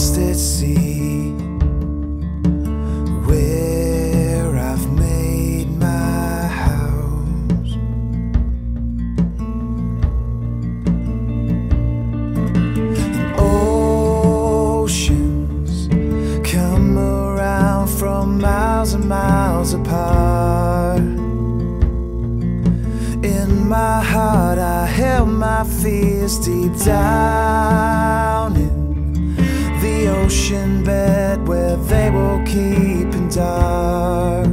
lost at sea, where I've made my house. And oceans come around from miles and miles apart. In my heart I held my fears deep down in the ocean bed, where they will keep in dark.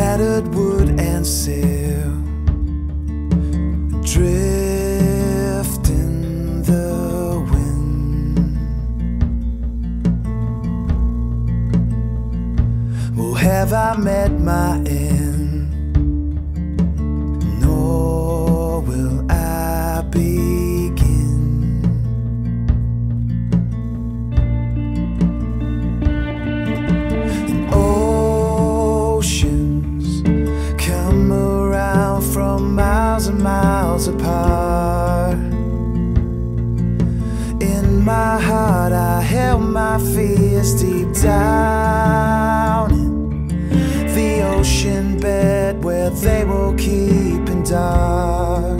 Battered wood and sail, drift in the wind. Well, have I met my end? Nor will I begin. And miles and miles apart. In my heart I held my fears deep down in the ocean bed, where they will keep in dark.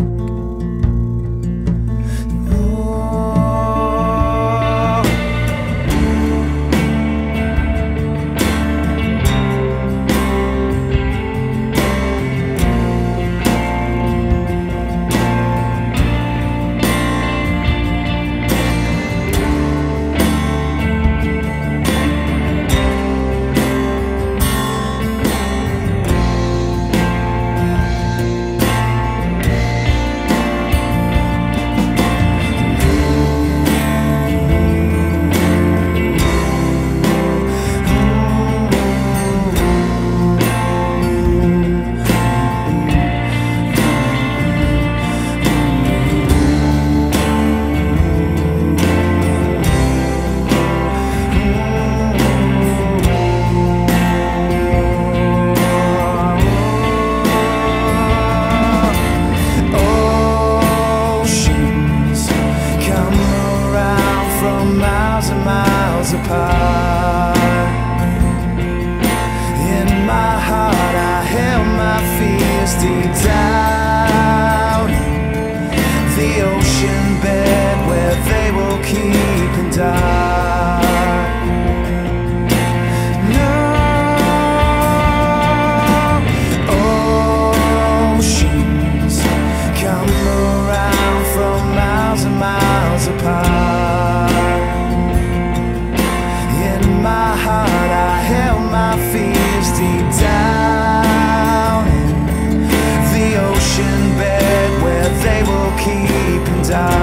Keep and die.